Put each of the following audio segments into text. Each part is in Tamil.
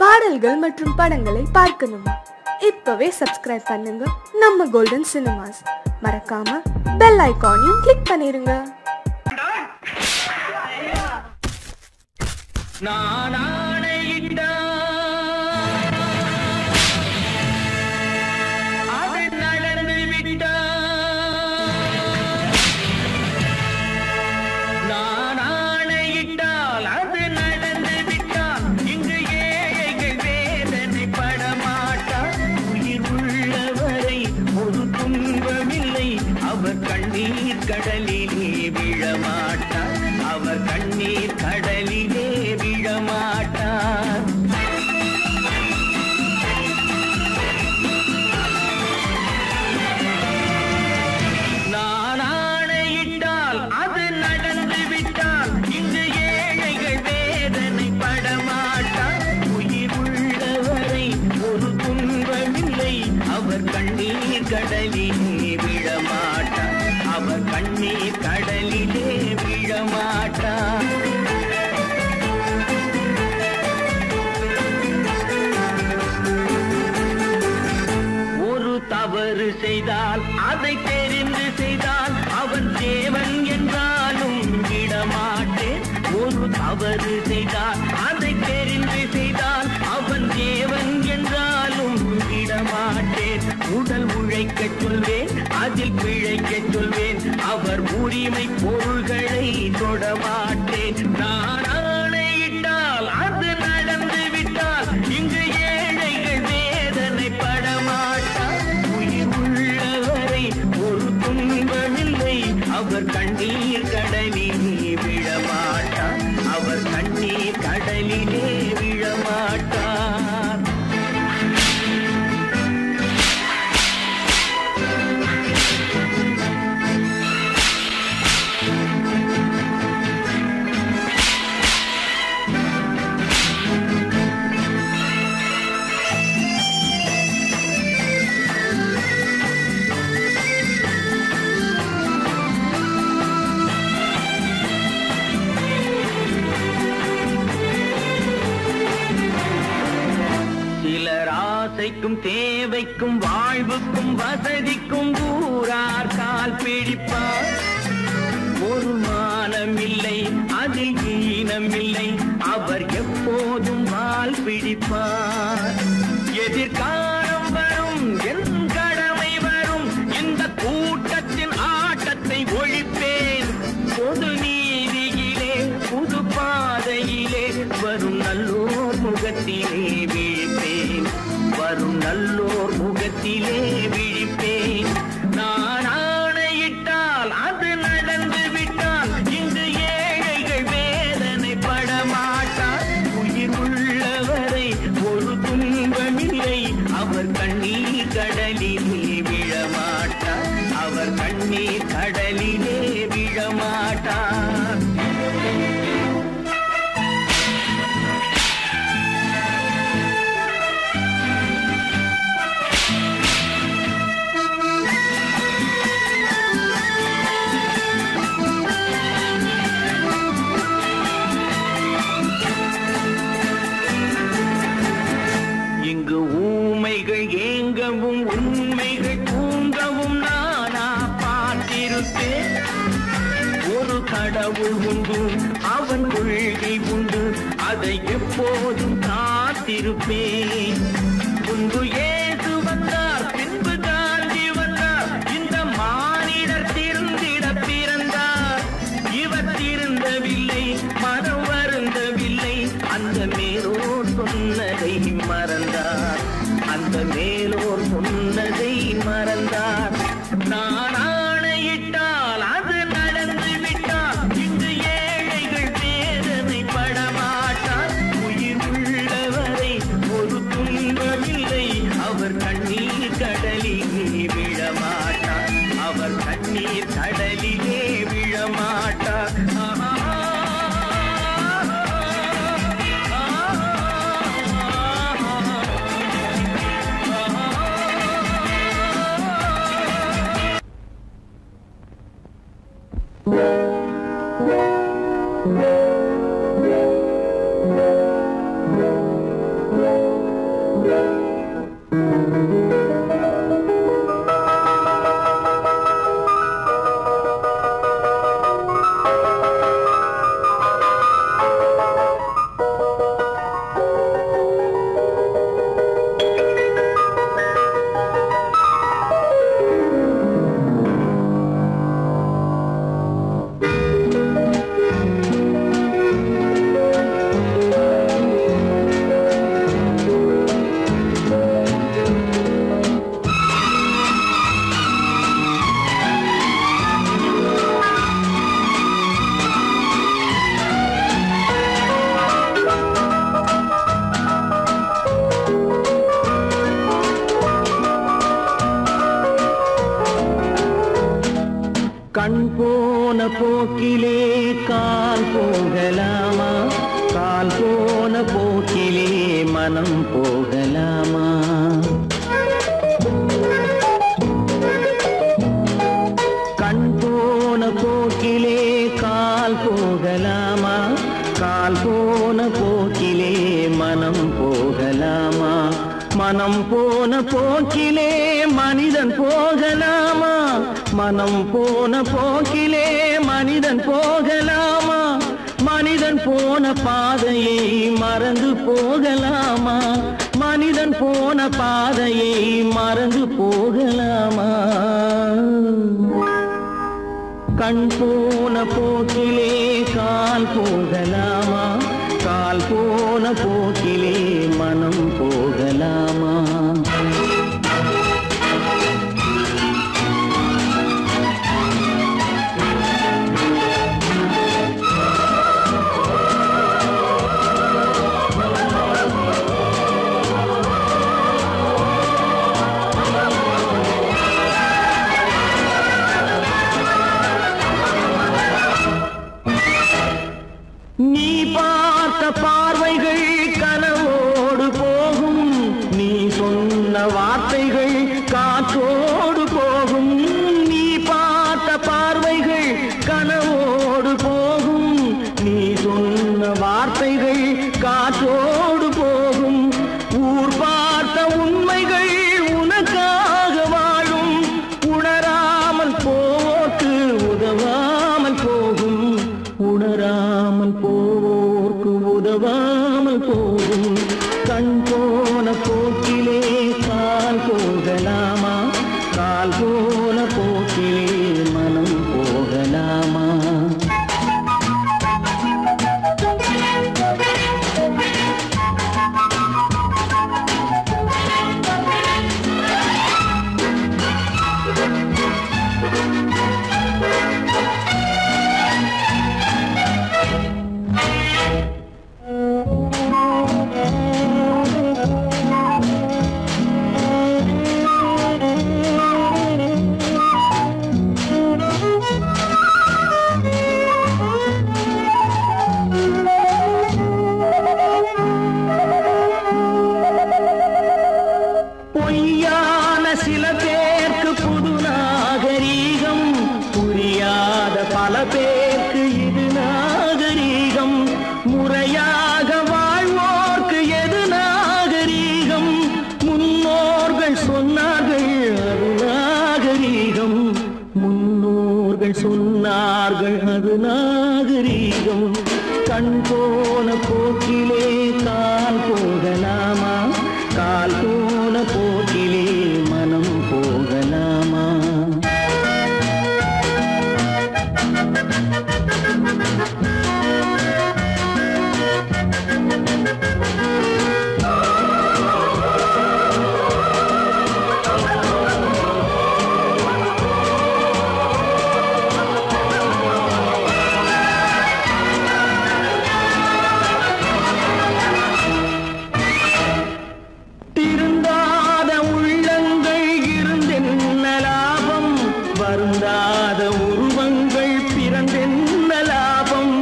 பாடல்கள் மற்றும் படங்களை பார்க்கணும். இப்பவே சப்ஸ்கிரைப் பண்ணுங்க நம்ம கோல்டன் சினிமாஸ். மறக்காம பெல் ஐகானையும் கிளிக் பண்ணிருங்க. நான் ஆணையிட்டேன். அதில் பிழைக்க சொல்வேன், அவர் உரிமை பொருள்களை தொடமாட்டேன். நான் ஆணையிட்டால் அது நடந்து விட்டால் இங்கு ஏழைகள் வேதனை படமாட்டார். உயிர் உள்ளவரை ஒரு துன்பமில்லை, அவர் கண்ணீர் கடலிலே விழமாட்டார், அவர் கண்ணீர் கடலிலே விழமாட்டார். தேவைக்கும் வாழ்வுக்கும் வசதிக்கும் ஊரார் கால் பிடிப்பார். ஒரு மானம் இல்லை, அதில் ஈனம் இல்லை, அவர் எப்போதும் வால் பிடிப்பார். எதிர்காலம் வரும், என் கடமை வரும், இந்த கூட்டத்தின் ஆட்டத்தை ஒழிப்பேன். பொது நீதியிலே புது பாதையிலே வரும் நல்லோர் முகத்திலே விழிப்பேன், வரும் நல்லோர் முகத்திலே விழிப்பேன். நான் ஆணையிட்டால் அது நடந்து விட்டால் இங்கு ஏழைகள் வேதனை படமாட்டார். உயிர் உள்ளவரை ஒரு துன்பமில்லை, அவர் கண்ணீர் கடலிலே விழமாட்டார், அவர் கண்ணீர் கடலிலே விழமாட்டார். ஊமைகள் ஏங்கவும் உண்மைகள் தூங்கவும் நானா பார்த்திருப்பேன். ஒரு கடவுள் உண்டு, அவன் கொள்கை உண்டு, அதை எப்போதும் காத்திருப்பேன். முன்பு ஏது வந்தார், பின்பு காந்தி வந்தார், இந்த மானிடர் திருந்திட பிறந்தார். இவர் திருந்தவில்லை, மனம் வருந்தவில்லை, அந்த மேலோர் சொன்னதை மறந்தார், அந்த மேலோர் சொன்னதை மறந்தார். நான் ஆணையிட்டால் அது நடந்து விட்டால் இங்கு ஏழைகள் வேதனை படமாட்டார். உயிர் உள்ளவரை ஒரு துன்பமில்லை, அவர் கண்ணீர் கடலிலே விழமாட்டார், அவர் கண்ணீர் கடலிலே விழமாட்டார். மண் போன போக்கிலே கால் போகலாமா, கால் போன போக்கிலே மனம் போகலாமா? கண் போன போக்கிலே கால் போகலாமா, கால் போன போக்கிலே மனம் போகலாமா? மனம் போன போக்கிலே மனிதன் போகலாமா, மனம் போன போக்கிலே மனிதன் போகலாமா? மனிதன் போன பாதையை மறந்து போகலாமா, மனிதன் போன பாதையை மறந்து போகலாமா? கண் போன போக்கிலே கால் போகலாமா, கால் போன போக்கிலே மனம் போகலாமா? நீ பார்த்த பார்வைகள் கனவோடு போகும், நீ சொன்ன வார்த்தைகள் காற்றோடு போகும். நீ பார்த்த பார்வைகள் கனவோடு போகும், நீ சொன்ன வார்த்தைகள் காற்றோடு போகும். ஊர் பார்த்த உண்மைகள் உனக்காக வாழும், உணராமல் போக்கு உதவாமல் போகும், உணராமல் போக்கு உதவாமல் போகும். கண் போன போக்கிலே கால் போகலாமா, கால் போன போக்கிலே மனம் போகலாமா? பல பேருக்கு இது நாகரீகம், முறையாக வாழ்வோர்க்கு எது நாகரீகம்? முன்னோர்கள் சொன்னார்கள் அது நாகரீகம், முன்னோர்கள் சொன்னார்கள் அது நாகரீகம். கண் போன போக்கிலே கால் போகலாமா, கால் போன போக்கிலே மனம் போகலாமா? வருந்தாத உருவங்கள் பிறந்தென்ன லாபம்?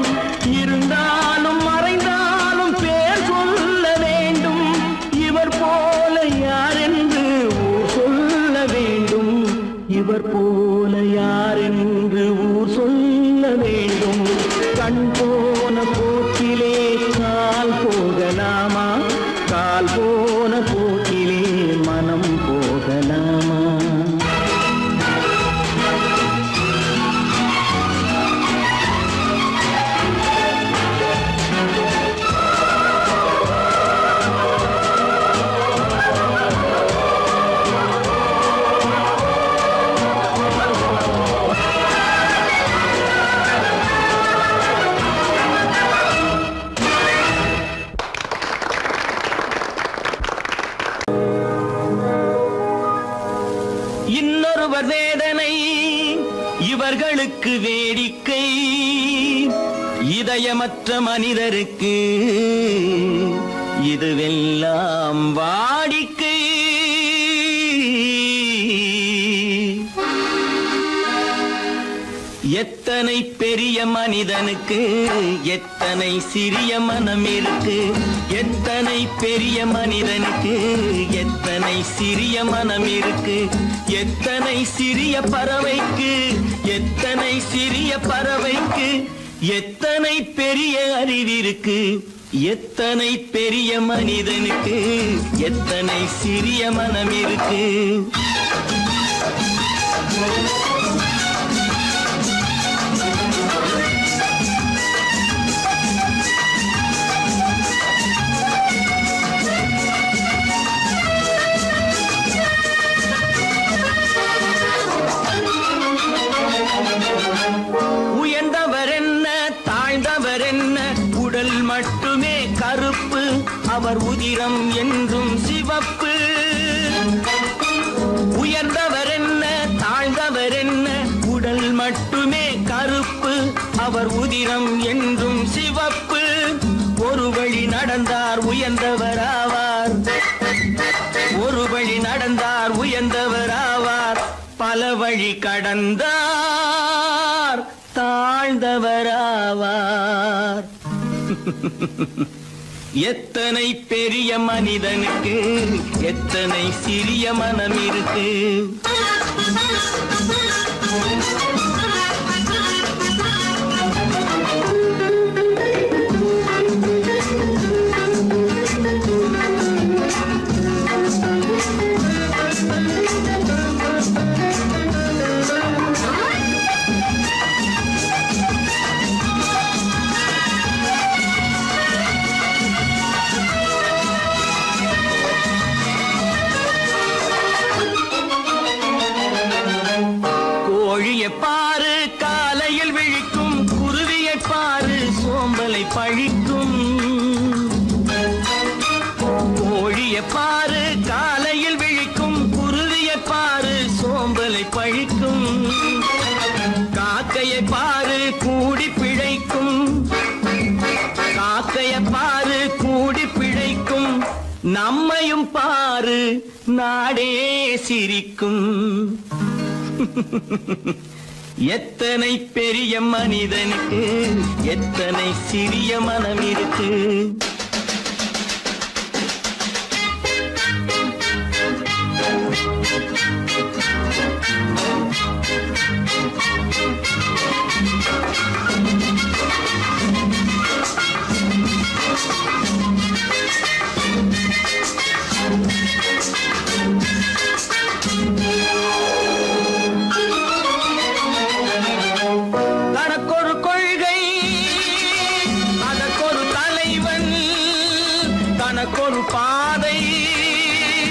இருந்தாலும் மறைந்தாலும் பேர் சொல்ல வேண்டும், இவர் போல யாரென்று ஊர் சொல்ல வேண்டும், இவர் போல யாரென்று ஊர் சொல்ல வேண்டும். கண் போன போக்கிலே கால் போகலாமா, கால் போன போக்கிலே மனம் போகலாமா? இன்னொருவர் வேதனை இவர்களுக்கு வேடிக்கை, இதயமற்ற மனிதருக்கு இதுவெல்லாம் வாடிக்கை. எத்தனை பெரிய மனிதனுக்கு எத்தனை சிறிய மனம் இருக்கு, எத்தனை பெரிய மனிதனுக்கு எத்தனை சிறிய மனம் இருக்கு, எத்தனை சிறிய பறவைக்கு எத்தனை சிறிய பறவைக்கு எத்தனை பெரிய அறிவிருக்கு, எத்தனை பெரிய மனிதனுக்கு எத்தனை சிறிய மனம் இருக்கு. அவர் உதிரம் என்றும் சிவப்பு. உயர்ந்தவர் என்ன தாழ்ந்தவர் என்ன, உடல் மட்டுமே கருப்பு, அவர் உதிரம் என்றும் சிவப்பு. ஒரு வழி நடந்தார் உயர்ந்தவராவார், ஒரு வழி நடந்தார் உயர்ந்தவராவார், பல வழி கடந்தார் தாழ்ந்தவராவார். எத்தனை பெரிய மனிதனுக்கு எத்தனை சிறிய மனம் இருக்கு. பாரு காலையில் விழிக்கும், குருவியை பாரு சோம்பலை பழிக்கும். கோழியை பாரு காலையில் விழிக்கும், குருவியை பாரு சோம்பலை பழிக்கும். காக்கையை பாரு கூடி பிழைக்கும், காக்கையை பாரு கூடி பிழைக்கும். நம்மையும் பாரு நாடே சிரிக்கும். எத்தனை பெரிய மனிதனுக்கு எத்தனை சிறிய மனம் இருக்கு.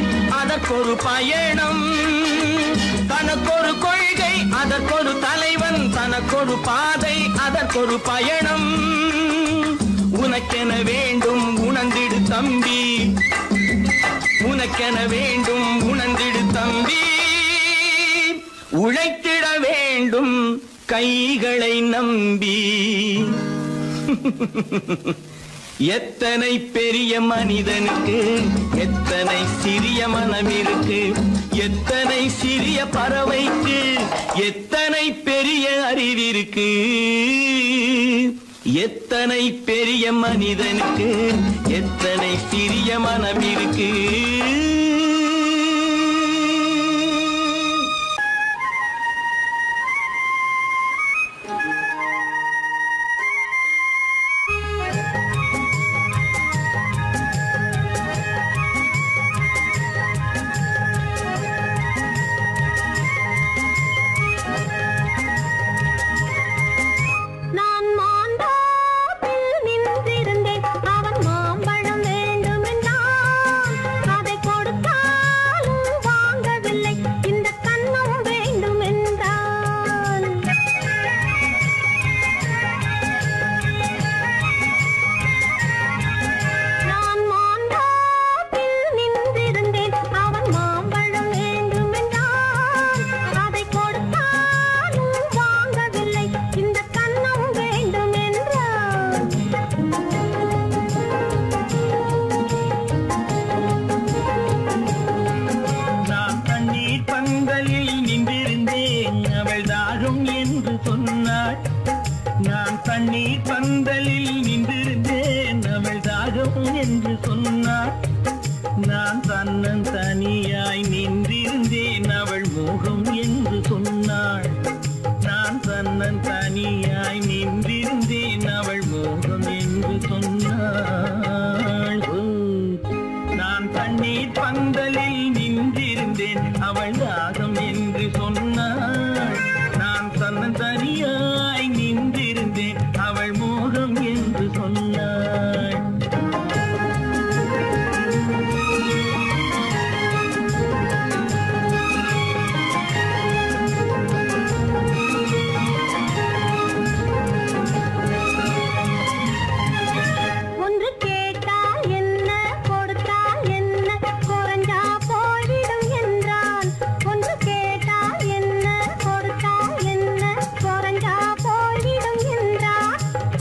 ஒரு பாதை அதற்கொரு பயணம், தனக்கொரு கொள்கை அதற்கொரு தலைவன், தனக்கொரு பாதை அதற்கொரு பயணம். உனக்கென வேண்டும் உணர்ந்திடு தம்பி, உனக்கென வேண்டும் உணர்ந்திடு தம்பி. உழைத்திட வேண்டும் கைகளை நம்பி. எத்தனை பெரிய மனிதனுக்கு எத்தனை சிறிய மனம் இருக்கு, எத்தனை சிறிய பறவைக்கு எத்தனை பெரிய அறிவிருக்கு, எத்தனை பெரிய மனிதனுக்கு எத்தனை சிறிய மனம் இருக்கு. நான் நீ பந்தலில் நின்றிருந்தேன், அவள் தாகம் என்று சொன்னாள். நான் தன்னன் தனியாய் நின்றிருந்தேன், அவள் மோகம் என்று சொன்னாள். நான் தன்னன் தனியாய் நின்றிருந்தேன், அவள் மோகம் என்று சொன்னாள். நான் தண்ணீர் பந்தலில் நின்றிருந்தேன், அவள் தாகம் என்று சொன்னாள். நான் தன்னன் தனியாய் நின்றிருந்தேன், அவள் மோகம் என்று சொன்னாள்.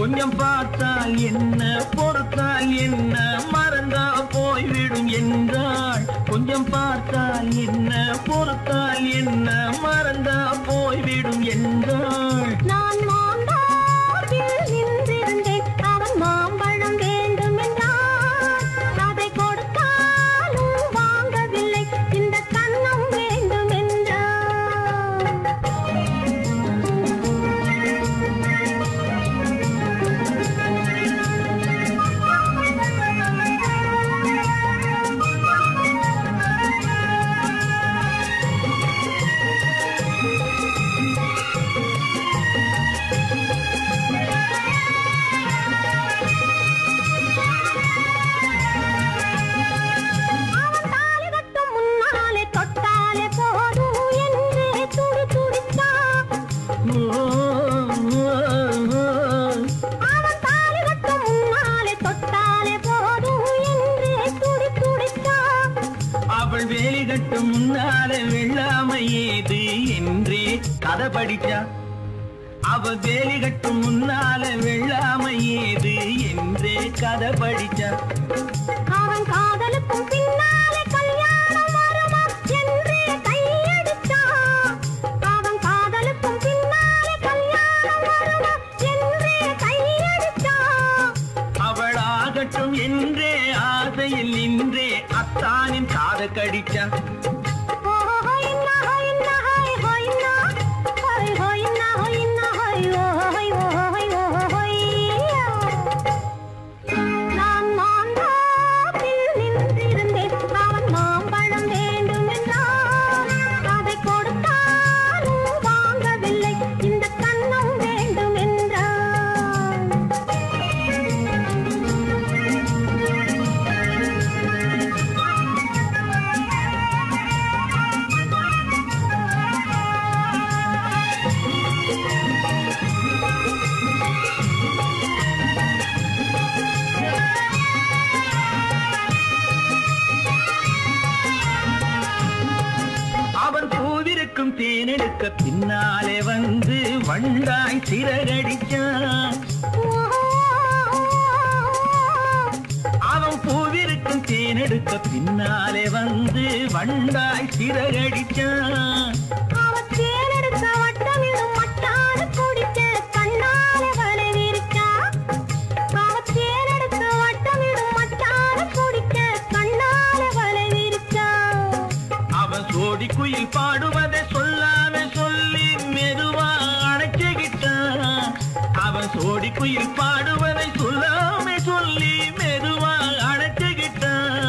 கொஞ்சம் பார்த்தால் என்ன, பொறுத்தால் என்ன, மறந்தா போய்விடும் என்றாள். கொஞ்சம் பார்த்தால் என்ன, பொறுத்தால் என்ன, மறந்தா போய்விடும் என்றாள். நான் மாம்பழத்தில் நின்றிருந்தேன், அவன் மாம்பழம் வேண்டும் என்றான். அதை கொடுத்தாலும் வாங்கவில்லை, இந்த கண்ணம் வேண்டும் என்றான். அவள் வேலிகட்டு முன்னாலே வெள்ளாமை ஏது என்றே கதை படிச்சா. அவள் வேலிகட்டு முன்னாலே வெள்ளாமை ஏது என்றே கதை படிச்சா. அவன் காதலுக்கும் பின்னாலே கல்யாணம் வருமா என்றே கையடிச்சா. அவன் காதலுக்கும் பின்னாலே கல்யாணம் வருமா என்றே கையடிச்சா. அவள் ஆகட்டும் என்றே ஆசையில் நின்றே அத்தானின் காதை கடிச்சா. நான் மாம்பழத்தில் நின்றிருந்தேன், அவன் மாம்பழம் வேண்டும் என்றான். அதை கொடுத்தாலும் வாங்கவில்லை, இந்த கண்ணம் வேண்டும் என்றான். தேனெடுக்க பின்னாலே வந்து வண்டாய் சிறகடிச்சான். அவன் பூவிருக்கும் தேனெடுக்க பின்னாலே வந்து வண்டாய் சிறகடிச்சான். சோடிக்குயில் பாடுவதை சொல்லாம சொல்லி மெதுவா அணைச்சுகிட்டான். அவன் சோடிக்குயில் பாடுவதை சொல்லாம சொல்லி மெதுவா அணைச்சுகிட்டான்.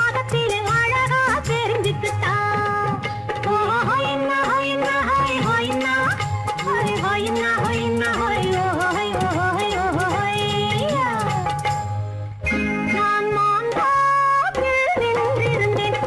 அழகா தெரிஞ்சுக்கிட்டான். நான் மாம்பழத்தில் நின்றிருந்தேன்,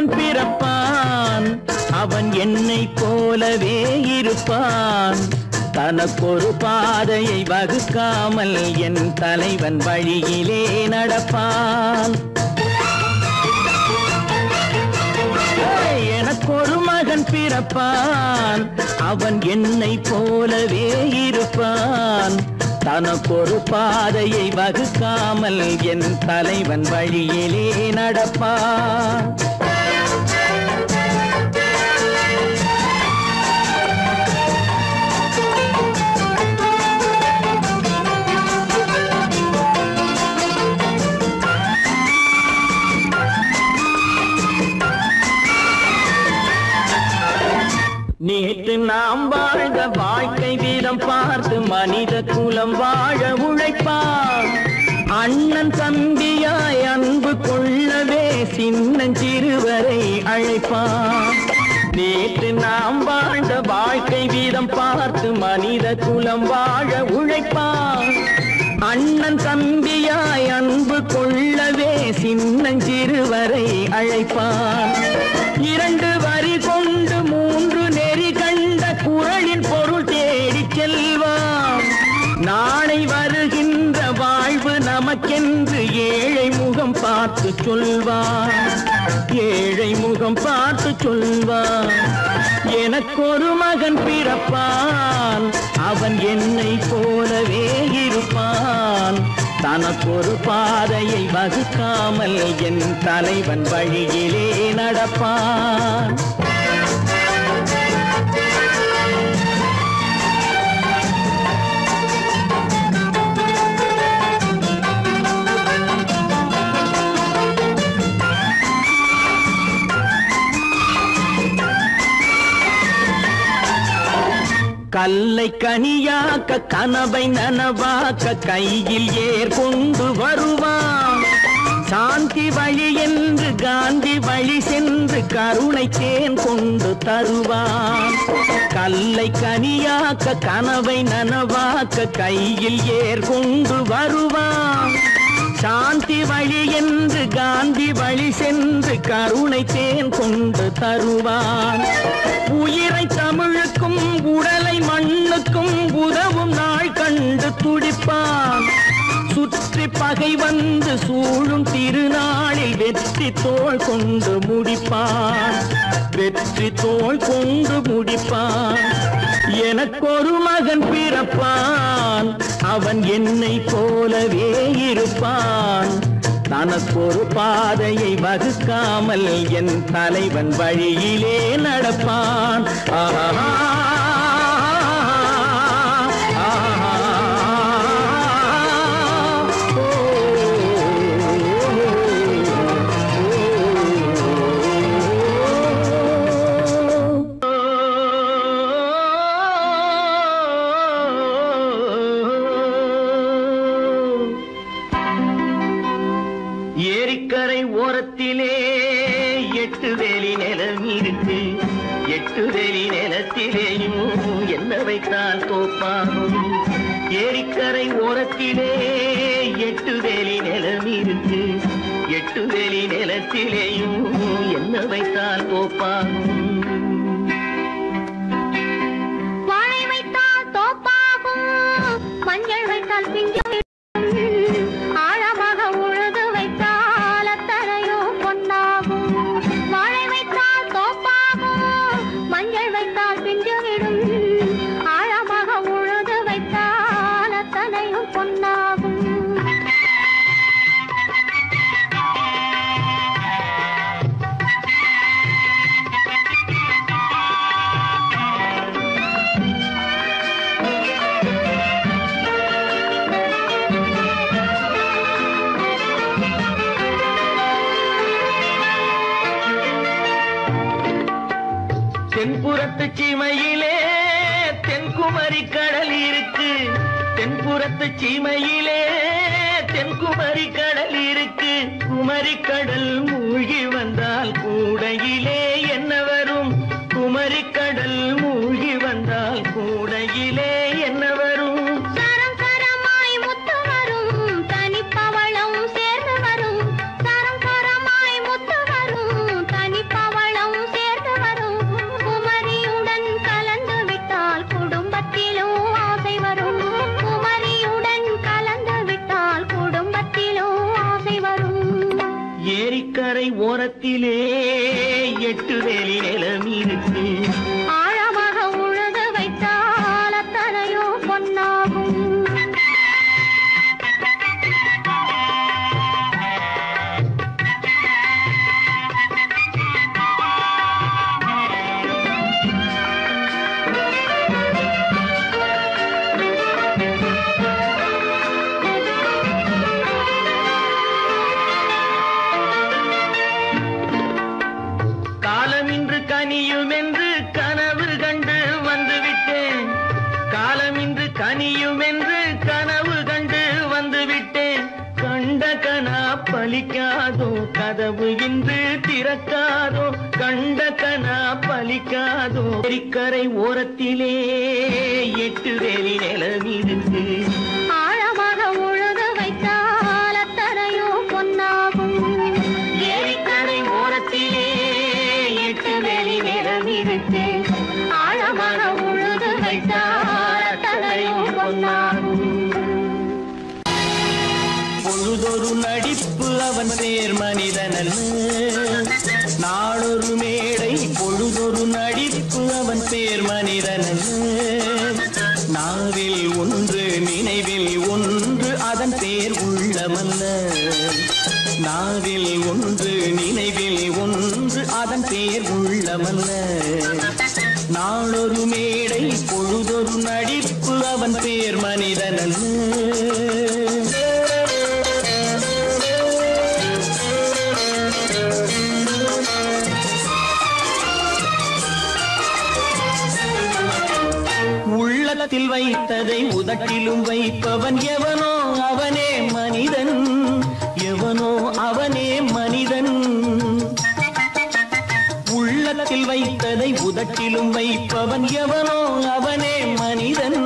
ஒருவன் பிறப்பான், அவன் என்னை போலவே இருப்பான். தனக்கொரு பாதையை வகுக்காமல் என் தலைவன் வழியிலே நடப்பான். எனக்கொரு மகன் பிறப்பான், அவன் என்னை போலவே இருப்பான். தனக்கொரு பாதையை வகுக்காமல் என் தலைவன் வழியிலே நடப்பான். நேற்று நாம் வாழ்ந்த வாழ்க்கை வீதம் பார்த்து மனித குலம் வாழ உழைப்பான். அண்ணன் தம்பியாய் அன்பு கொள்ளவே சின்னஞ்சிறுவரை அழைப்பான். நேற்று நாம் வாழ்ந்த வாழ்க்கை வீதம் பார்த்து மனித குலம் வாழ உழைப்பான். அண்ணன் தம்பியாய் அன்பு கொள்ளவே சின்னஞ்சிறுவரை அழைப்பான். இரண்டு வரி கொண்டு மூன்று நெறி கண்ட குறளின் பொருள் தேடி செல்வான். நாளை வருகின்ற வாழ்வு நமக்கென்று ஏழை முகம் பார்த்து சொல்வான், ஏழை முகம் பார்த்து சொல்வான். எனக்கொரு மகன் பிறப்பான், அவன் என்னை போலவே இருப்பான். தனக்கொரு பாதையை வகுக்காமல் என் தலைவன் வழியிலே நடப்பான். கல்லை கனியாக்க கனவை நனவாக்க கையில் ஏற்கொண்டு வருவான். சாந்தி வழி என்று காந்தி வழி சென்று கருணை தேன் கொண்டு தருவான். கல்லை கனியாக்க கனவை நனவாக்க கையில் ஏற்கொண்டு வருவான். சாந்தி வழி என்று காந்தி வழி சென்று கருணை தேன் கொண்டு தருவான். உயிரை தமிழுக்கும் உடலை மண்ணுக்கும் உதவும் நாள் கண்டு துடிப்பான். சுற்றி பகை வந்து சூழும் திருநாளில் வெற்றி தோள் கொண்டு முடிப்பான், வெற்றி தோள் கொண்டு முடிப்பான். எனக்கொரு மகன் பிறப்பான், அவன் என்னை போலவே இருப்பான். தனக்கொரு பாதையை வகுக்காமல் என் தலைவன் வழியிலே நடப்பான். ஏரிக்கரை ஓரத்திலே எட்டு வேலி நிலம் இருக்கு. எட்டு வேலி நிலத்திலேயும் என்ன வைத்தால் தோப்பாகும். ஏரிக்கரை ஓரத்திலே எட்டு வேலி நிலம் இருக்கு. எட்டு வேலி நிலத்திலேயும் என்ன வைத்தால் தோப்பாகும். வாழை வைத்தால் தோப்பாகும், மஞ்சள் வைத்தால் பிஞ்சள். தென்புறத்து சீமையிலே தென்குமரி கடல் இருக்கு. தென்புறத்து சீமையிலே தென்குமரி கடல் இருக்கு. குமரி கடல் மூழ்கி வந்தால் கூடையிலே என்ன வரும். குமரி கடல் மூழ்கி வந்தால் கூடையிலே என்ன வரும். தனிப்பவளம் சேர்ந்து வரும். தரம் தரமாய் முத்து வரும். தனிப்ப கனியுமென்று கனவு கண்டு வந்துவிட்டேன். கண்ட கனா பலிக்காதோ, கதவு இன்று திறக்காதோ, கண்ட கனா பலிக்காதோ. கரை ஓரத்திலே 8 வேலி நிலவிருந்து பொழுதொரு நடிப்பு அவன் பேர் மனிதனல்ல, நாளொரு மேடை. பொழுதொரு நடிப்பு அவன் பேர் மனிதனல்ல, நாவில் ஒன்று நினைவில் ஒன்று அதன் பேர் உள்ளமல்ல. நாவில் ஒன்று நினைவில் ஒன்று அதன் பேர் உள்ளமல்ல. நாளொரு மேடை பொழுதொரு நடிப்பு அவன் பேர் மனிதனல்ல. உள்ளத்தில் வைத்ததை உதட்டிலும் வைப்பவன் எவனோ அவனே மனிதன், எவனோ அவனே மனிதன். உள்ளத்தில் வைத்ததை உதட்டிலும் வைப்பவன் எவனோ அவனே மனிதன்,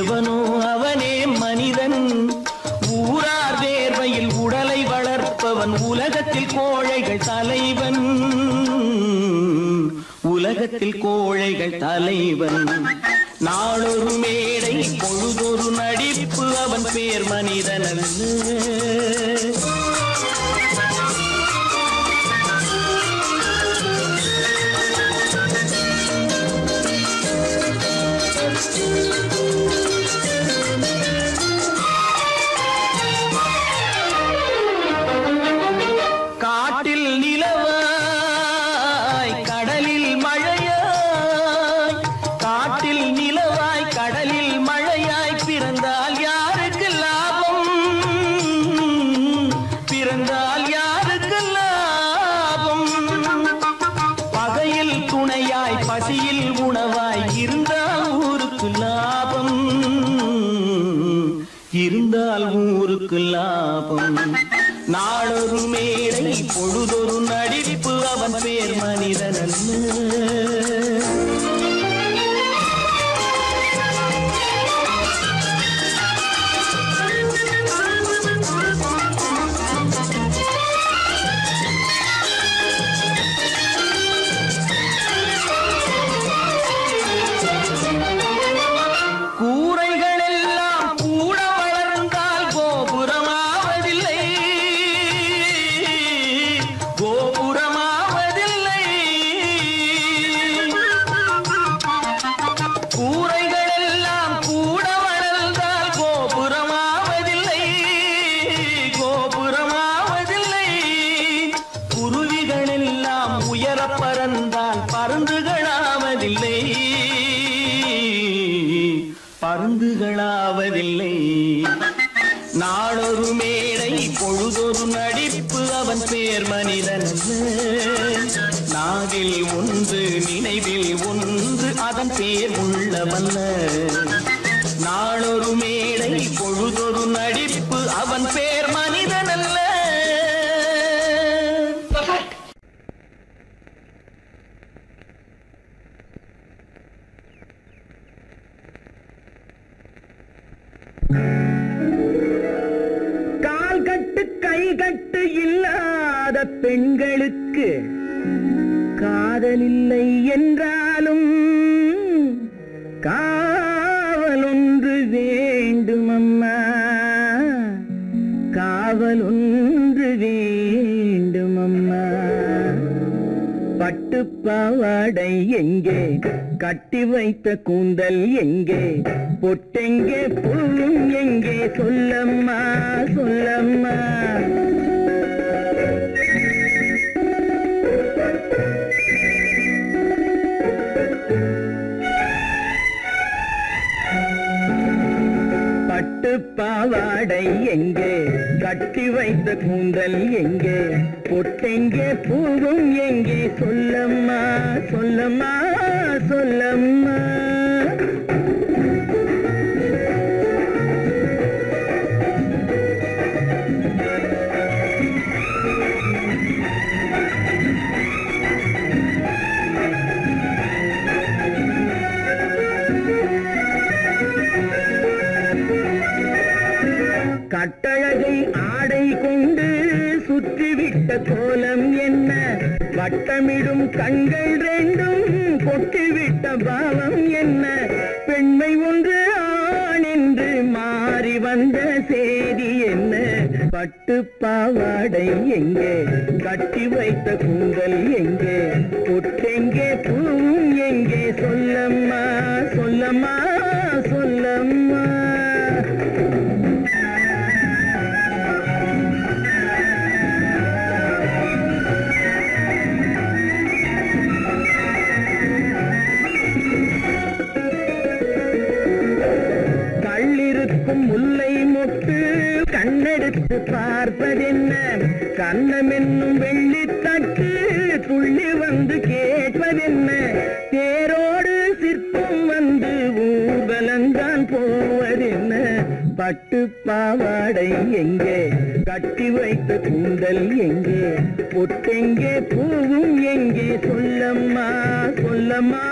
எவனோ அவனே மனிதன். ஊரார் வேர்வையில் உடலை வளர்ப்பவன் உலகத்தில் கோழைகள் தலைவன், உலகத்தில் கோழைகள் தலைவன். நாளொரு மேடை பொழுதொரு நடிப்பு அவன் பேர் மனிதனல்ல. நாளொரு மேடை பொழுதொரு நடிப்பு அவன் பேர் மனிதனல்ல. நாவில் ஒன்று நினைவில் ஒன்று அதன் பேர் உள்ளவல்ல. நாளொரு மேடை பொழுதொரு நடிப்பு அவன் பேர் மனிதனல்ல. கால் கட்டு கை கட்டு இல்லாத பெண்களுக்கு காதலில்லை என்றாலும் காவல் ஒன்று வேண்டும் அம்மா, காவல் ஒன்று வேண்டும் அம்மா. பட்டுப்பாவாடை எங்கே, கட்டி வைத்த கூந்தல் எங்கே, பொட்டெங்கே புல்லும் எங்கே, சொல்லம்மா சொல்லம்மா. பாவாடை எங்கே, கட்டி வைத்த கூந்தல் எங்கே, பொட்டெங்கே பூவும் எங்கே, சொல்லம்மா சொல்லம்மா சொல்லம்மா. கட்டழகை ஆடை கொண்டு சுற்றிவிட்ட கோலம் என்ன, வட்டமிடும் கண்கள் ரெண்டும் கொட்டிவிட்ட பாவம் என்ன, பெண்மை ஒன்று ஆண் என்று மாறி வந்த சேதி என்ன, பட்டு பாவாடை எங்கே, கட்டி வைத்த கூந்தல் எங்கே, பொட்டெங்கே பூவும் எங்கே, சொல்லம்மா சொல்லம்மா சொல்லம்மா. கல்லிருக்கும் முல்லை மொட்டு கண்ணெடுத்து பார்ப்பதென்ன, கண்ணமென்னும் வெள்ளித்தட்டு துள்ளி வந்து கேட்பதென்ன, தேரோடு சிற்பம் வந்து ஊர்வலந்தான் போவதென்ன, பட்டு பாவாடை எங்கே, கட்டி வைத்த கூந்தல் எங்கே, பொட்டெங்கே பூவும் எங்கே, சொல்லம்மா சொல்லம்மா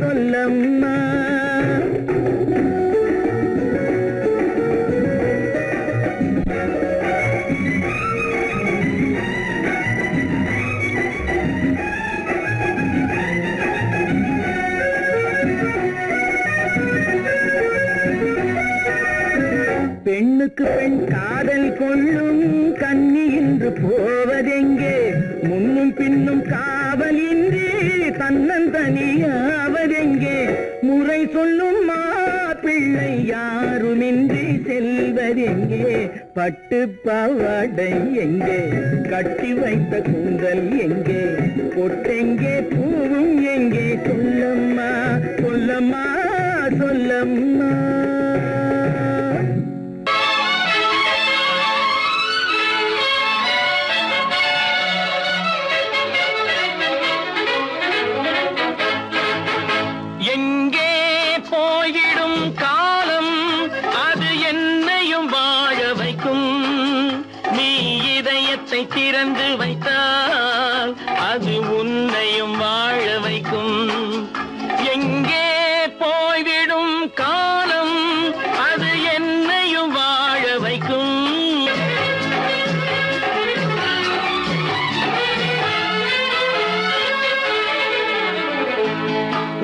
சொல்லம்மா. பெண்ணுக்கு பெண் காதல் கொள்ளும் கன்னி இன்று போவதெங்கே, முன்னும் பின்னும் காவல் இன்றி தன்னன் தனியாவதெங்கே, முறை சொல்லும் மாப்பிள்ளை யாருமின்றி செல்வதெங்கே, பட்டு பாவாடை எங்கே, கட்டி வைத்த கூந்தல் எங்கே, பொட்டெங்கே பூவும் எங்கே, சொல்லம்மா சொல்லம்மா சொல்லம்மா. திறந்து வைத்தால் அது உன்னையும் வாழ வைக்கும். எங்கே போய்விடும் காலம் அது என்னையும் வாழ வைக்கும்.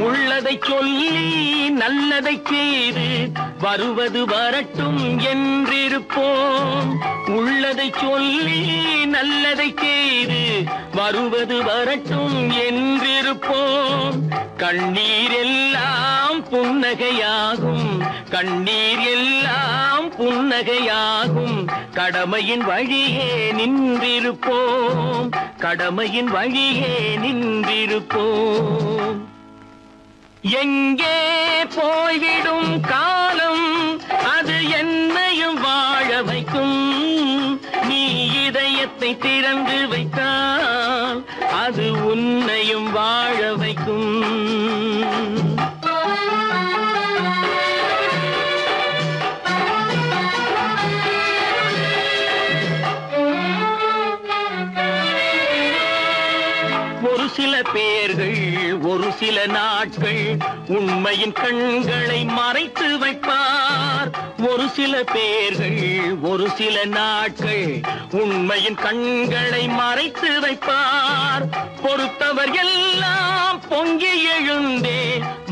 உள்ளதை சொல்லி நல்லதை செய்து வருவது வரட்டும் என்றிருப்போம். உள்ளதை சொல்லி நல்லதை செய்து வருவது வரட்டும் என்றிருப்போம். கண்ணீர் எல்லாம் புன்னகையாகும், கண்ணீர் எல்லாம் புன்னகையாகும். கடமையின் வழியே நின்றிருப்போம், கடமையின் வழியே நின்றிருப்போம். எங்கே போய்விடும் காலம் அது என்னையும் வாழ வைக்கும். நீ இதயத்தை திறந்து வைத்தால் அது உன்னையும் வாழ வைக்கும். சில பேர்கள் ஒரு சில நாட்கள் உண்மையின் கண்களை மறைத்து வைப்பார். ஒரு சில பேர்கள் ஒரு சில நாட்கள் உண்மையின் கண்களை மறைத்து வைப்பார். பொறுத்தவர் எல்லாம் பொங்கி எழுந்தே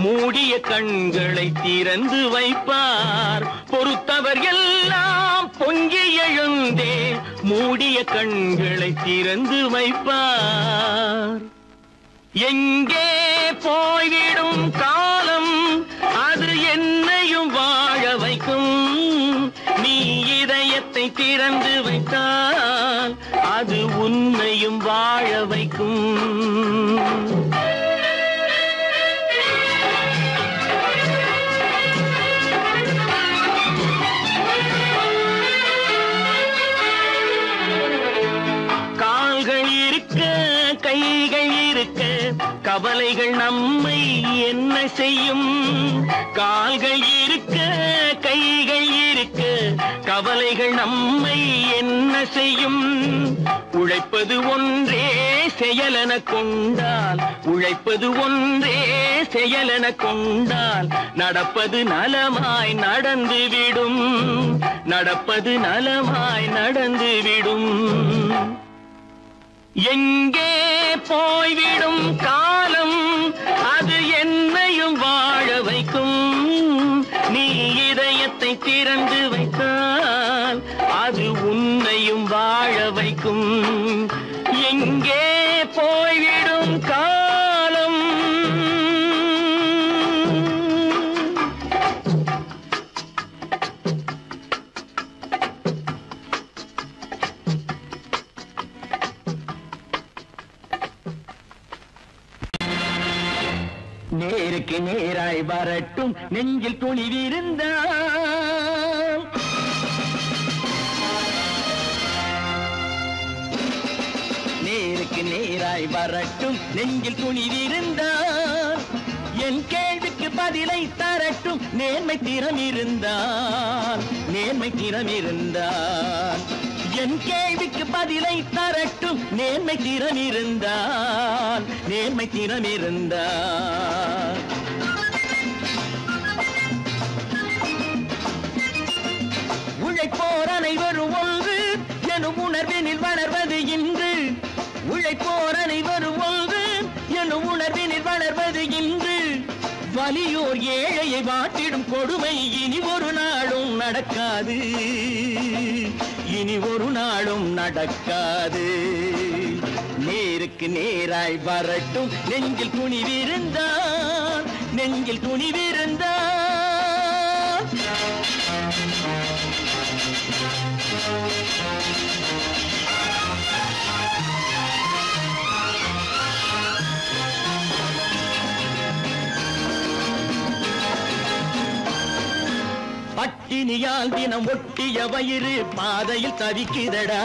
மூடிய கண்களை திறந்து வைப்பார். பொறுத்தவர் எல்லாம் பொங்கி எழுந்தே மூடிய கண்களை திறந்து வைப்பார். எங்கே போய்விடும் காலம் அது என்னையும் வாழ வைக்கும். நீ இதயத்தை திறந்து வைத்தால் அது உன்னையும் வாழ வைக்கும். கவலைகள் நம்மை என்ன செய்யும்? கால்கள் இருக்க கைகள் இருக்க கவலைகள் நம்மை என்ன செய்யும்? உழைப்பது ஒன்றே செயலன கொண்டால் உழைப்பது ஒன்றே செயலன கொண்டால் நடப்பது நலமாய் நடந்துவிடும் நடப்பது நலமாய் நடந்துவிடும் எங்கே போய்விடும் காலம் அது என்னையும் வாழ வைக்கும் நீ இதயத்தை திறந்து வைத்தால் அது உன்னையும் வாழ வைக்கும் எங்கே போய்விடும் காலம் நேருக்கு நேராய் வரட்டும் நெஞ்சில் துணிவிருந்தான் நேருக்கு நேராய் வரட்டும் நெஞ்சில் துணிவிருந்தான் என் கேள்விக்கு பதிலை தரட்டும் நேர்மை திறமிருந்தான் என் கேள்விக்கு பதிலை தரட்டும் நேர்மை திறமிருந்தான் உழைப்போர் அனைவரும் ஒன்று எனும் உணர்வினில் வளர்வது இன்று உழைப்போர் அனைவரும் ஒன்று எனும் உணர்வினில் வளர்வது இன்று வலியோர் ஏழையை வாட்டிடும் கொடுமை இனி ஒரு நாளும் நடக்காது இனி ஒரு நாளும் நடக்காது நேருக்கு நேராய் வரட்டும் நெஞ்சில் துணிவிருந்தான் பட்டினியால் தினம் ஒட்டிய வயிறு பாதையில் தவிக்குதடா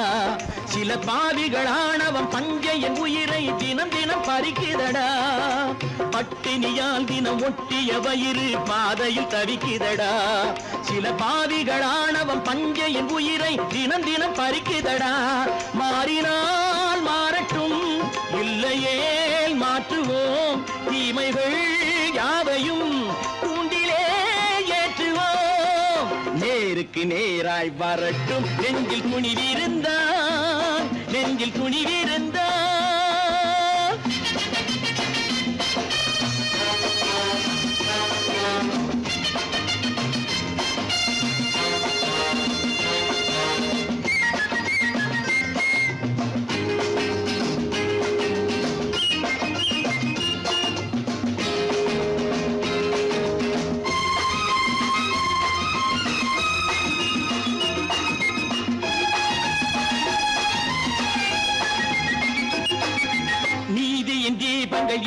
சில பாவிகளானவன் தங்கையின் உயிரை தினம் தினம் பறிக்குதடா பட்டினியால் தினம் ஒட்டிய வயிறு பாதையில் தவிக்குதடா சில பாவிகளானவன் தங்கையின் உயிரை தினம் தினம் பறிக்குதடா மாறினால் மாறட்டும் இல்லையே மாற்றுவோம் தீமைகள் யாவையும் நேருக்கு நேராய் வரட்டும் நெஞ்சில் துணிவிருந்தான்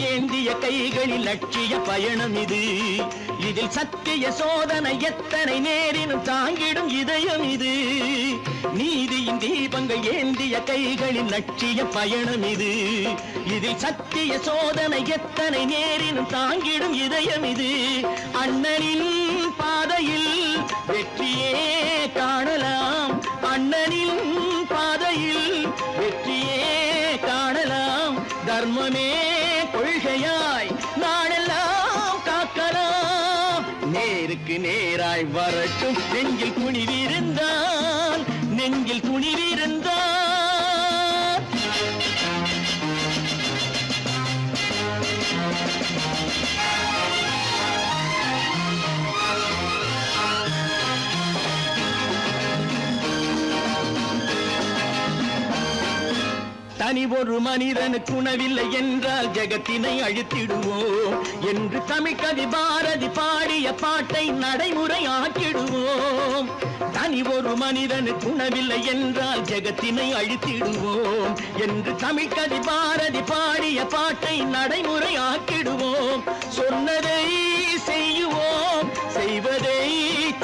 ஏந்திய கைகளில் லட்சிய பயணம் இது இதில் சத்திய சோதனை எத்தனை நேரினும் தாங்கிடும் இதயம் இது நீதியின் தீபங்கள் ஏந்திய கைகளில் லட்சிய பயணம் இது இதில் சத்திய சோதனை எத்தனை நேரினும் தாங்கிடும் இதயம் இது அண்ணனின் பாதையில் வெற்றியே காணலாம் அண்ணனின் பாதையில் வெற்றியே காணலாம் தர்மமே கொள்கையாய் நாடெல்லாம் காக்கலாம் நேருக்கு நேராய் வரட்டும் நெஞ்சில் துணிவிருந்தான் தனி ஒரு மனிதனுக்கு உணவில்லை என்றால் ஜெகத்தினை அழித்திடுவோம் என்று தமிழ்கவி பாரதி பாடிய பாட்டை நடைமுறை ஆக்கிடுவோம் தனி ஒரு மனிதனுக்கு உணவில்லை என்றால் ஜெகத்தினை அழித்திடுவோம் என்று தமிழ்கவி பாரதி பாடிய பாட்டை நடைமுறை ஆக்கிடுவோம் சொன்னதை செய்வோம் செய்வதை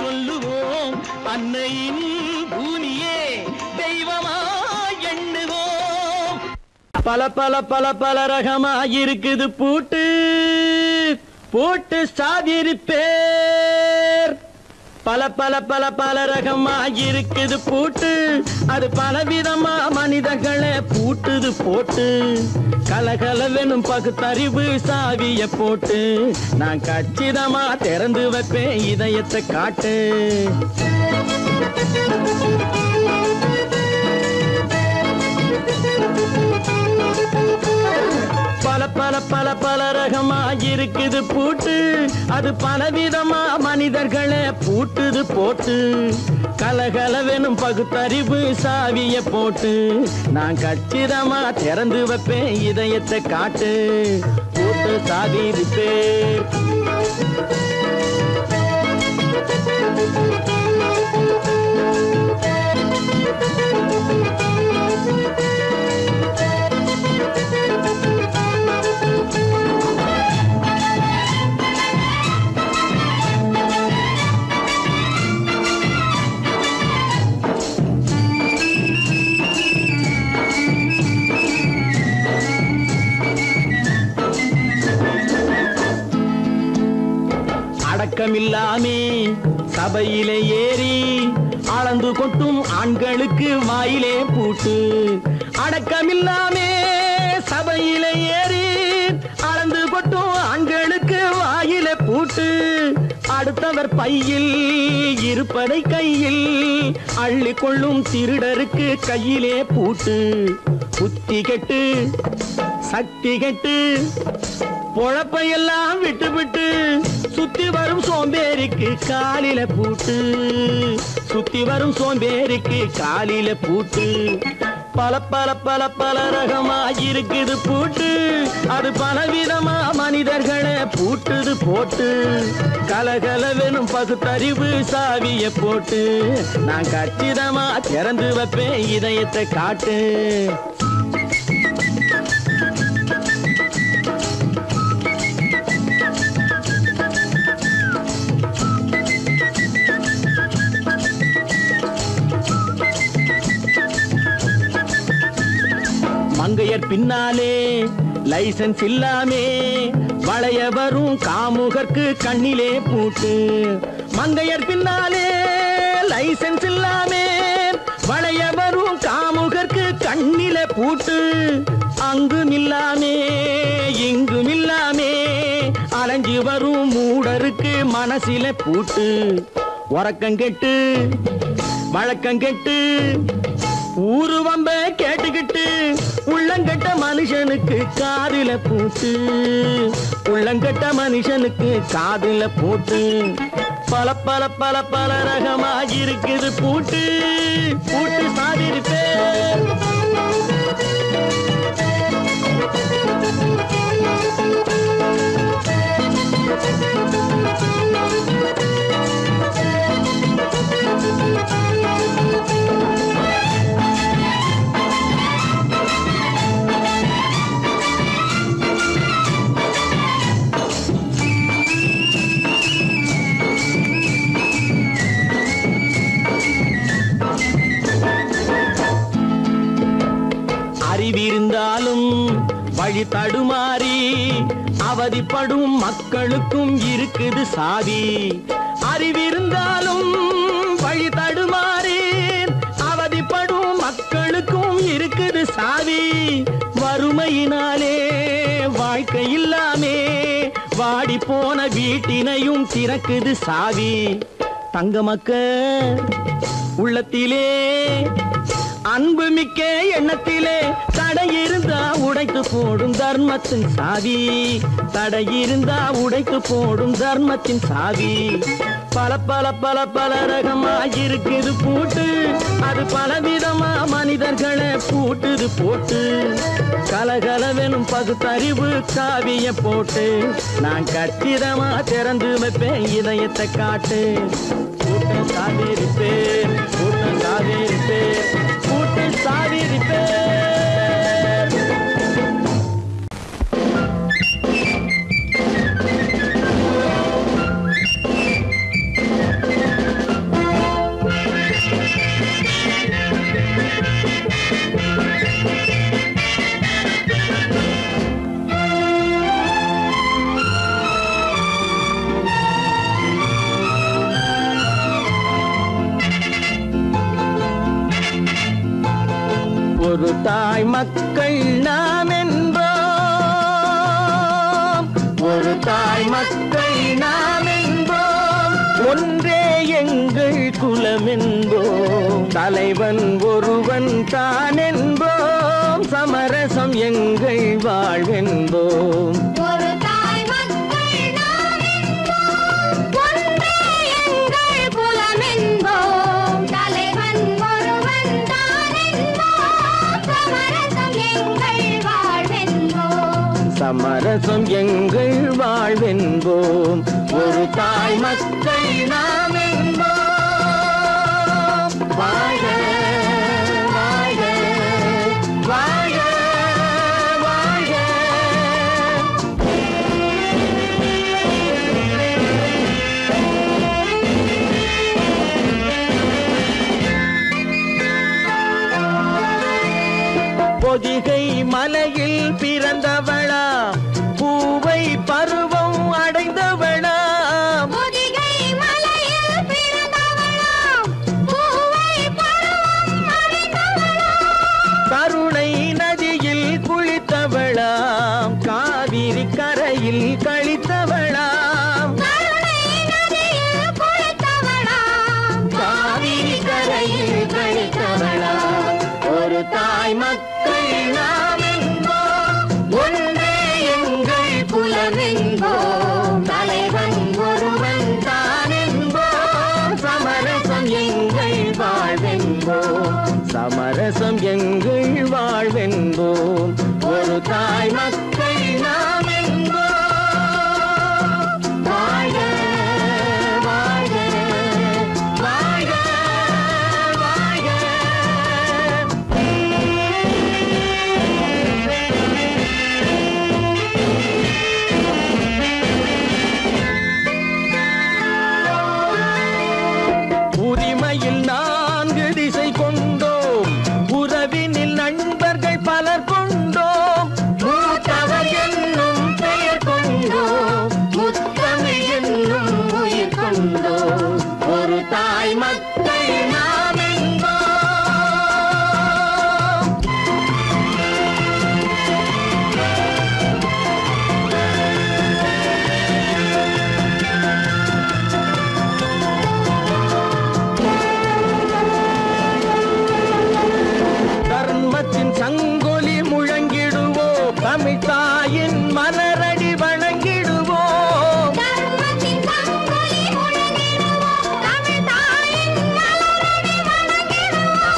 சொல்லுவோம் அன்னையின் பூமியே தெய்வமா பல பல பல பல ரகமா இருக்குது பூட்டு பூட்டு சாதிரி பேர் பல பல பல பல ரகமா இருக்குது பூட்டு, அது பலவிதமா மனிதர்களை பூட்டுது போட்டு. கலகலவெனும் பகுத்தறிவு சாவிய போட்டு நான் கச்சிதமா திறந்து வைப்பேன் இதயத்தை காட்டு. பல பல பல பல ரகமா இருக்குது பூட்டு, அது பலவிதமா மனிதர்களை பூட்டுது போட்டு. கலகலவெனும் பகுத்தறிவு சாவிய போட்டு நான் கச்சிதமா திறந்து வைப்பேன் இதயத்தை காட்டு. பூட்டு சாவி ரிப்பேர், அடக்கமில்லாமே சபையிலே ஏறி அளந்து கொட்டும் ஆண்களுக்கு வாயிலே பூட்டு. அடக்கமில்லாமே சபையிலே ஏறி அளந்து கொட்டும் ஆண்களுக்கு வாயிலே பூட்டு. அடுத்தவர் பையில் இருப்பதை கையில் அள்ளிக்கொள்ளும் திருடருக்கு கையிலே பூட்டு. புத்தி கெட்டு சக்தி கெட்டு பொழப்பையெல்லாம் விட்டு விட்டு சுத்தி வரும் சோம்பேறிக்கு காலில பூட்டு. சுத்தி வரும் சோம்பேறிக்கு காலில பூட்டு. பல பல பல பல ரகமா இருக்குது பூட்டு, அது பலவிதமா மனிதர்களை பூட்டுது போட்டு. கலகலவெனும் பகுத்தறிவு சாவிய போட்டு நான் கச்சிதமா திறந்து வைப்பேன் இதயத்தை காட்டு. மங்கையர் பின்னாலே லைசன்ஸ் இல்லாமே வளைய வரும் காமுகர்க்கு கண்ணிலே பூட்டு. மங்கையர் பின்னாலே லைசன்ஸ் இல்லாமே வளைய வரும் காமுகர்க்கு கண்ணிலே பூட்டு. அங்கும் இல்லாமே இங்கும் இல்லாமே அலைஞ்சி வரும் மூடருக்கு மனசிலே பூட்டு. உறக்கம் கெட்டு வழக்கம் கெட்டு ஊருவம்ப கேட்டுக்கிட்டு உள்ளங்கட்ட மனுஷனுக்கு காதில பூட்டு. உள்ளங்கட்ட மனுஷனுக்கு காதில பூட்டு. பல பல பல பல ரகமா இருக்குது பூட்டு. பூட்டு சாவி ரிப்பேர், இருந்தாலும் வழி தடுமாறி அவதிப்படும் மக்களுக்கும் இருக்குது சாவி. அறிவிருந்தாலும் வழி தடுமாறி அவதிப்படும் மக்களுக்கும் இருக்குது சாவி. வறுமையினாலே வாழ்க்கை இல்லாமே வாடி போன வீட்டினையும் திறக்குது சாவி. தங்கமக்க உள்ளத்திலே அன்பு மிக்க எண்ணத்திலே தடையிருந்தா உடைத்து போடும் தர்மத்தின் சாவி. தடையிருந்தா உடைத்து போடும் தர்மத்தின் சாவி. பல பல பல பல ரகமா இருக்குது பூட்டு, அது பலவிதமா மனிதர்களை பூட்டுது போட்டு. கலகலவெனும் பகுத்தறிவு சாவிய போட்டு நான் கச்சிதமா திறந்து வைப்பேன் இதயத்தை காட்டு. பூட்டும் சாவி ரிப்பேர், பூட்டும் சாவி ரிப்பேர், பூட்டும் சாவி ரிப்பேர். மக்கள் நாம் என்போம், ஒரு தாய் மக்கள் நாம் என்போம், ஒன்றே எங்கள் குலம் என்போம், தலைவன் ஒருவன் தான் என்போம், சமரசம் எங்கள் வாழ்வென்போம். சமரசம் எங்கள் வாழ்வென்போம், ஒரு தாய் மக்கள் நாம் என்போம். வாழ வாழ வாழ வாழ. பொதிகை மலையில் பிறந்தவளா, பூவை பருவம் அடைந்தவளா, பொதிகை மலையில் பிறந்தவளா, பூவை பருவம் அடைந்தவளா, கருணை நதியில் குளித்தவளா, காவிரி கரையில் கழித்தவளா, கருணை நதியில் குளித்தவளா, காவிரி கரையில் கழித்தவளா, ஒரு தாய் மக்கள் நாம் என்போம், ஒன்றே எங்கள் குலம் என்போம், தலைவன் ஒருவன் தான் என்போம், சமரசம் எங்கள் வாழ்வென்போம், சமரசம் எங்கள் வாழ்வென்போம், ஒரு தாய் மக்கள் நாம் என்போம். வாழ வாழ வாழ வாழ. உரிமையில் 4 திசை கொண்டோம், உறவினில் நண்பர்கள் பலர் கொண்டோம், மூத்தவர் என்னும் பெயர் கொண்டோம், முத்தமிழ் என்னும் உயிர் கொண்டோம், ஒரு தாய் மக்கள் நாம் என்போம். தர்மத்தின் சங்கொலி முழங்கிடுவோம், தமிழ் தாயின் மலரடி வணங்கிடுவோம், தர்மத்தின் சங்கொலி முழங்கிடுவோம், தமிழ் தாயின் மலரடி வணங்கிடுவோம்,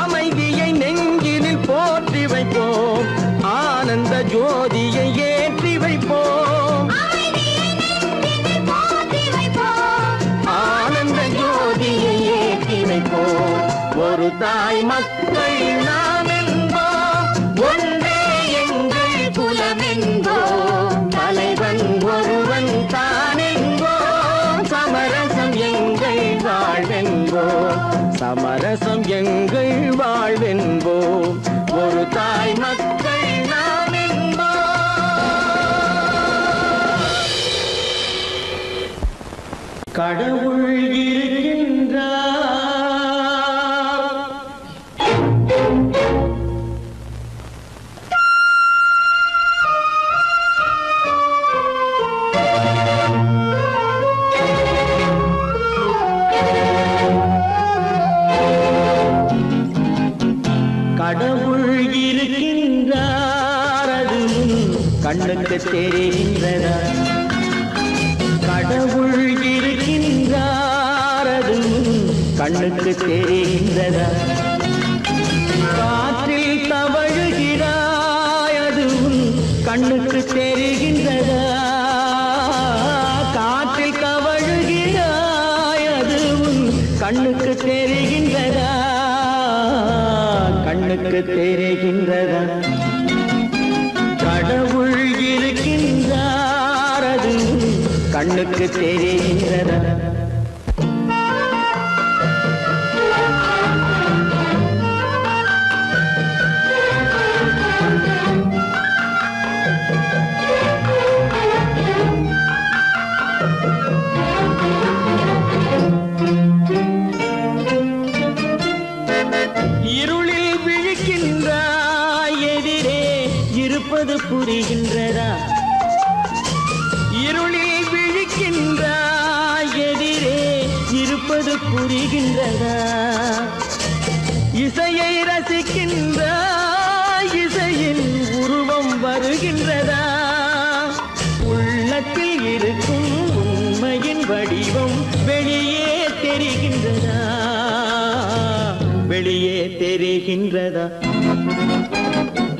அமைதியை நெஞ்சினில் போற்றி வைப்போம், ஆனந்த ஜோதியை ஏற்றி வைப்போம், அமைதியை நெஞ்சினில் போற்றி வைப்போம், ஆனந்த ஜோதியை ஏற்றி வைப்போம், ஒரு தாய் மக்கள் நாம் என்போம், ஒன்றே எங்கள் குலம் என்போம், தலைவன் ஒருவன் தான் என்போம், சமரசம் எங்கள் வாழ்வென்போம், சமரசம் எங்கள் வாழ்வென்போம், ஒரு தாய் மக்கள் நாம் என்போம். கடவுள் இருக்கின்றார். கடவுள் இருக்கின்றார், அது கண்ணுக்கு தெரிகின்றதா, கடவுள் இருக்கின்றார், அது கண்ணுக்கு தெரிகின்றதா, காற்றில் தவழுகிறாய், அது கண்ணுக்கு தெரிகின்றதா, காற்றில் தவழுகிறாய், அது கண்ணுக்கு தெரிகின்றதா, கண்ணுக்கு தெரிகின்றதா, கடவுள் இருக்கின்றார், அது கண்ணுக்கு தெரிகின்றதா. இருளில் விழிக்கின்றார், இருப்பது புரிகின்றதா? இசையை ரசிக்கின்றா? இசையின் உருவம் வருகின்றதா? உள்ளத்தில் இருக்கும் உண்மையின் வடிவம் வெளியே தெரிகின்றதா? வெளியே தெரிகின்றதா?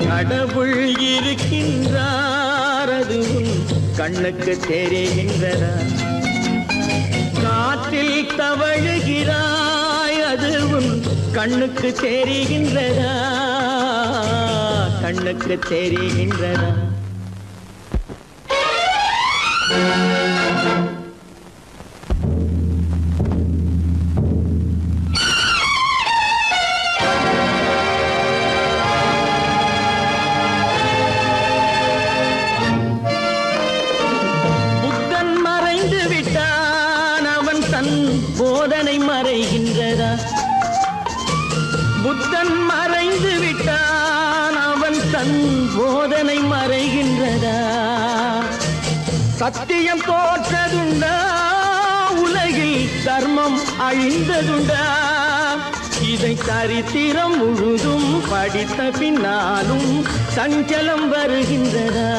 கடவுள் இருக்கின்றார், அதுவும் கண்ணுக்கு தெரிகின்றதா? காற்றில் தவழுகிறாய், அதுவும் கண்ணுக்கு தெரிகின்றதா? கண்ணுக்கு தெரிகின்றதா? போதனை மறைகின்றதா? புத்தன் மறைந்து விட்டான், அவன் தன் போதனை மறைகின்றதா? சத்தியம் தோற்றதுண்டா? உலகில் தர்மம் அழிந்ததுண்டா? இதை சரித்திரம் முழுதும் படித்த பின்னாலும் சஞ்சலம் வருகின்றதா?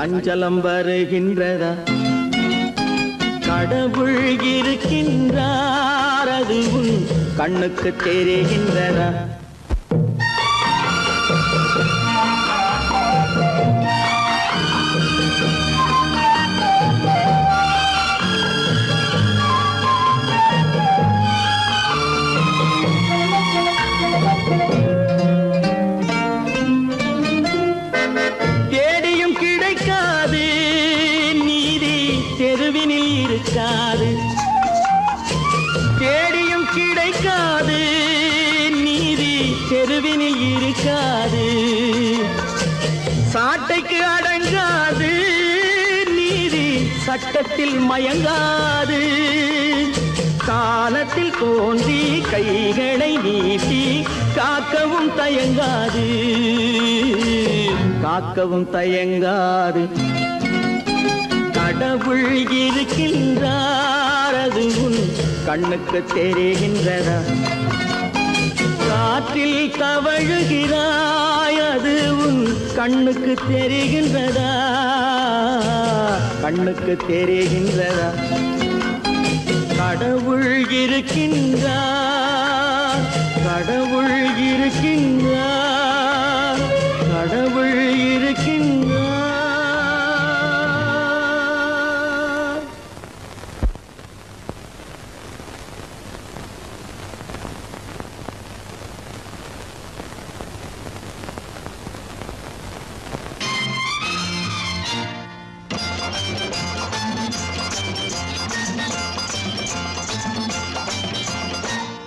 சஞ்சலம் வருகின்றதா? கடவுள் இருக்கின்றார், அதுவும் கண்ணுக்கு தெரிகின்றதா? தேடியும் கிடைக்காது நீதி, தெருவினில் இருக்காது. சாட்டைக்கு அடங்காது நீதி, சட்டத்தில் மயங்காது. காலத்தில் தோன்றி கைகளை நீட்டி காக்கவும் தயங்காது, காக்கவும் தயங்காது. கடவுள் இருக்கின்றார், அதுவும் கண்ணுக்கு தெரிகின்றதா? காற்றில் தவழுகிறாய், அதுவும் கண்ணுக்கு தெரிகின்றதா? கண்ணுக்கு தெரிகின்றதா? கடவுள் இருக்கின்றார், கடவுள் இருக்கின்றார், கடவுள் இருக்கின்றார்.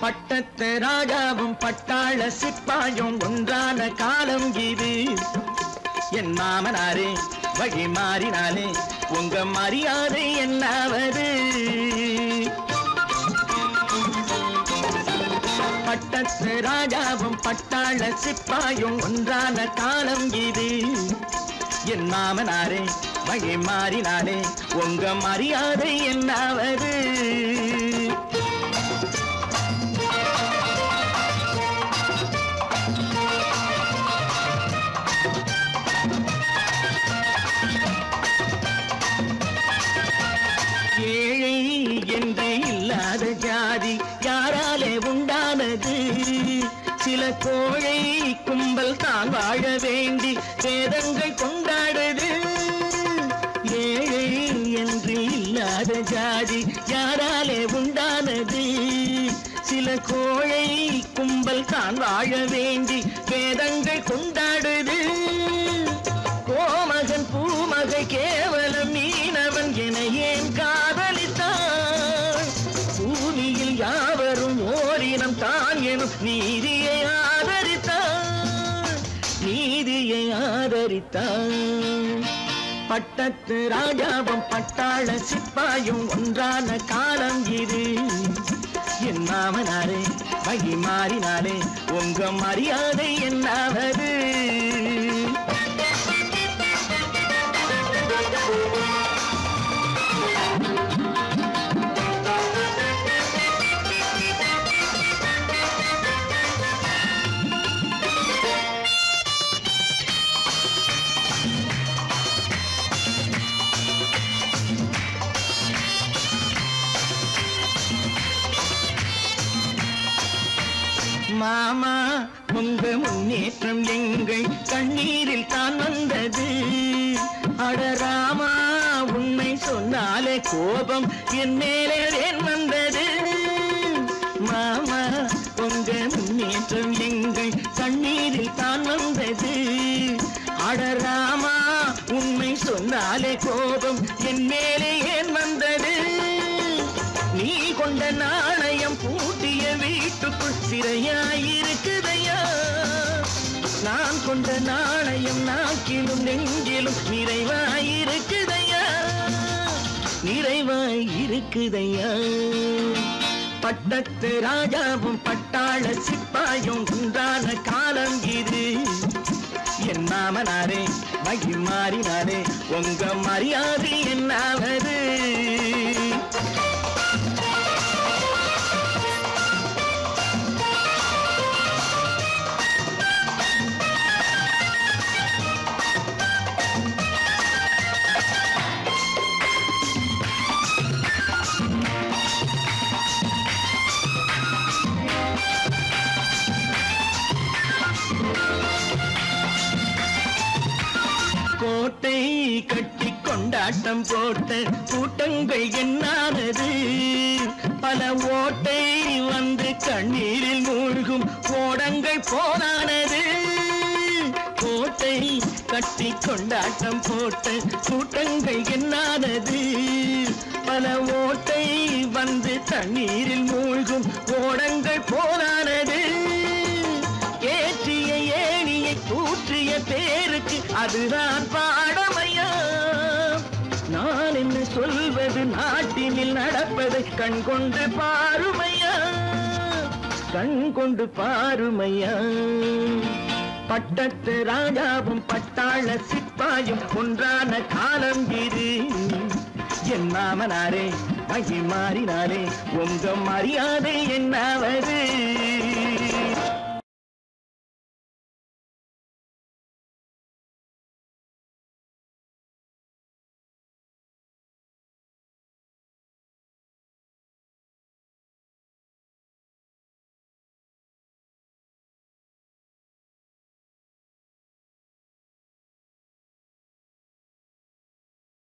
பட்டத்து ராஜாவும் பட்டாள சிப்பாயும் ஒன்றான காலம் இது. என் மாமனாரே வழி மாறினாலே உங்க மரியாதை என்னாவது? பட்டத்து ராஜாவும் பட்டாள சிப்பாயும் ஒன்றான காலம் இது. என் மாமனாரே வழி மாறினாலே உங்க மரியாதை என்னாவது? ஜாதி யாராலே உண்டானது? சில கோழை கும்பல் தான் வாழ வேண்டி வேதங்கள் கொண்டாடுது. ஏழை என்று இல்லாத ஜாதி யாராலே உண்டானது? சில கோழை கும்பல் தான் வாழ வேண்டி வேதங்கள் கொண்டாடுது. கோமகன் பூமகை கேவலம் மீனவன் என ஏன் நீதியை ஆதரித்தான், நீதியை ஆதரித்தான். பட்டத்து ராஜாவும் பட்டாள சிப்பாயும் ஒன்றான காலம் இது. என் மாமனாரே வழி மாறினாலே உங்க மரியாதை என்னாவது? மாமா உங்க முன்னேற்றம் எங்கள் கண்ணீரில் தான் வந்தது. அடராமா உண்மை சொன்னாலே கோபம் என் மேலே ஏன் வந்தது. மாமா உங்க முன்னேற்றம் எங்கள் கண்ணீரில் தான் வந்தது. அடராமா உண்மை சொன்னாலே கோபம் என் மேலே ஏன் வந்தது. நீ கொண்ட நாணயம் பூட்டிய வீட்டுக்குள் சிறையாயிருக்குதையா. நான் கொண்ட நாணயம் நாக்கிலும் நெஞ்சிலும் நிறைவாயிருக்குதையா, நிறைவாயிருக்குதையா. பட்டத்து ராஜாவும் பட்டாள சிப்பாயும் உண்டான காலம் இது. என் மாமனாரே மகிழ் மாறினாரே உங்க மரியாதை என்னாவது. கோட்டை கட்டி கொண்டாட்டம் போட்ட கூட்டங்கள் என்னானது. பல ஓட்டை வந்து கண்ணீரில் மூழ்கும் ஓடங்கள் போனானது. கோட்டை கட்டி கொண்டாட்டம் போட்ட கூட்டங்கள் என்னானது. பல ஓட்டை வந்து தண்ணீரில் மூழ்கும் ஓடங்கள் போனானது. ஏற்றிய ஏணியை கூற்றிய பேருக்கு அதுதான் பாடமையா. நான் என்ன சொல்வது நாட்டினில் நடப்பதை கண்கொண்டு பாருமையா, கண்கொண்டு பாருமையா. பட்டத்து ராஜாவும் பட்டாள சிப்பாயும் ஒன்றான காலம் இது. என் மாமனாரே மகி மாறினாரே உங்க மரியாதை என்னாவது.